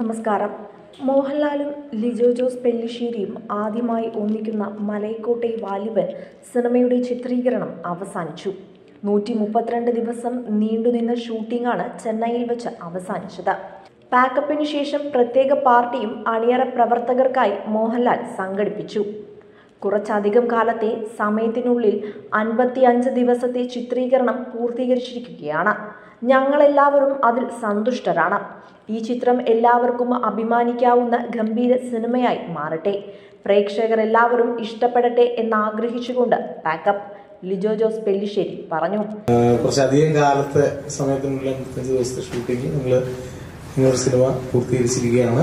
നമസ്കാരം. മോഹൻലാലും ലിജോ ജോസ് പെല്ലിശ്ശേരിയും ആദ്യമായി ഒന്നിക്കുന്ന മലൈക്കോട്ടൈ വാലിബൻ സിനിമയുടെ ചിത്രീകരണം അവസാനിച്ചു. 132 ദിവസം നീണ്ടുനിന്ന ഷൂട്ടിംഗാണ് ചെന്നൈയിൽ വെച്ച് അവസാനിച്ചത്. പാക്കപ്പിന് ശേഷം പ്രത്യേക പാർട്ടിയും അണിയറ പ്രവർത്തകർക്കായി മോഹൻലാൽ സംഘടിപ്പിച്ചു. കുറച്ചധികം കാലത്തെ സമയത്തിനുള്ളിൽ 55 ദിവസത്തെ ചിത്രീകരണം പൂർത്തീകരിച്ചിരിക്കുകയാണ്. ഞങ്ങളെല്ലാവരും അതിൽ സന്തുഷ്ടരാണ്. ഈ ചിത്രം എല്ലാവർക്കും അഭിമാനിക്കാവുന്ന ഗംഭീര സിനിമയായി മാറട്ടെ, പ്രേക്ഷകരെല്ലാവരും ഇഷ്ടപ്പെടട്ടെ എന്നാഗ്രഹിച്ചുകൊണ്ട് പാക്കപ്പ് ലിജോ ജോസ് പെല്ലിശ്ശേരി പറഞ്ഞു. കുറച്ചധികം കാലത്തെ സമയത്തിനുള്ളിൽ 55 ദിവസത്തെ ഷൂട്ടിംഗിൽ ഞങ്ങൾ സിനിമ പൂർത്തീകരിച്ചിരിക്കുകയാണ്.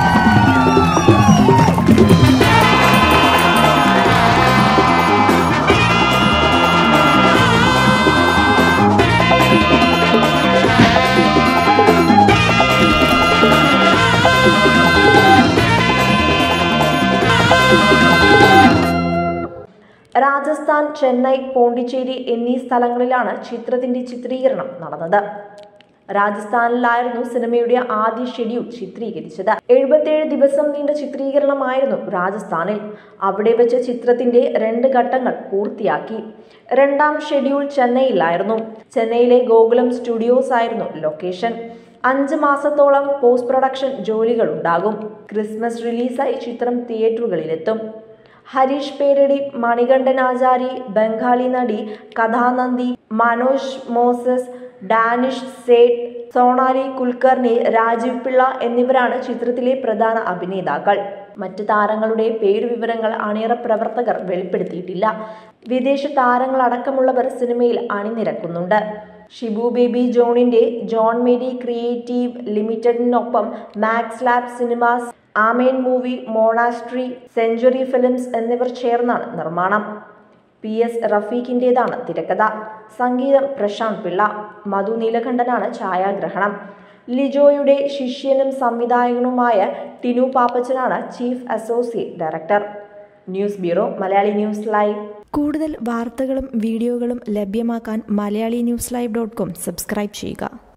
രാജസ്ഥാൻ, ചെന്നൈ, പോണ്ടിച്ചേരി എന്നീ സ്ഥലങ്ങളിലാണ് ചിത്രത്തിന്റെ ചിത്രീകരണം നടന്നത്. രാജസ്ഥാനിലായിരുന്നു സിനിമയുടെ ആദ്യ ഷെഡ്യൂൾ ചിത്രീകരിച്ചത്. 77 ദിവസം നീണ്ട ചിത്രീകരണമായിരുന്നു രാജസ്ഥാനിൽ. അവിടെ വെച്ച് ചിത്രത്തിന്റെ 2 ഘട്ടങ്ങൾ പൂർത്തിയാക്കി. രണ്ടാം ഷെഡ്യൂൾ ചെന്നൈയിലായിരുന്നു. ചെന്നൈയിലെ ഗോകുലം സ്റ്റുഡിയോസ് ആയിരുന്നു ലൊക്കേഷൻ. 5 മാസത്തോളം പോസ്റ്റ് പ്രൊഡക്ഷൻ ജോലികൾ ഉണ്ടാകും. ക്രിസ്മസ് റിലീസായി ചിത്രം തിയേറ്ററുകളിലെത്തും. ഹരീഷ് പേരടി, മണികണ്ഠൻ ആചാരി, ബംഗാളി നടി കഥാനന്ദി, മനോജ് മോസസ്, ഡാനിഷ് സേഠ്, സോണാലി കുൽക്കർണി, രാജീവ് പിള്ള എന്നിവരാണ് ചിത്രത്തിലെ പ്രധാന അഭിനേതാക്കൾ. മറ്റ് താരങ്ങളുടെ പേരുവിവരങ്ങൾ അണിയറ പ്രവർത്തകർ വെളിപ്പെടുത്തിയിട്ടില്ല. വിദേശ താരങ്ങളടക്കമുള്ളവർ സിനിമയിൽ അണിനിരക്കുന്നുണ്ട്. ഷിബു ബേബി ജോണിന്റെ ജോൺ മെഡി ക്രിയേറ്റീവ് ലിമിറ്റഡിനൊപ്പം Max Lab Cinemas, Amen Movie, Monastery, Century Films എന്നിവർ ചേർന്നാണ് നിർമ്മാണം. PS. റഫീഖിൻ്റെതാണ് തിരക്കഥ. സംഗീതം പ്രശാന്ത് പിള്ള. മധു നീലകണ്ഠനാണ് ഛായാഗ്രഹണം. ലിജോയുടെ ശിഷ്യനും സംവിധായകനുമായ ടിനു പാപ്പച്ചനാണ് chief associate director. News bureau, Malayali news live. കൂടുതൽ വാർത്തകളും വീഡിയോകളും ലഭ്യമാക്കാൻ malayalinews.com സബ്സ്ക്രൈബ് ചെയ്യുക.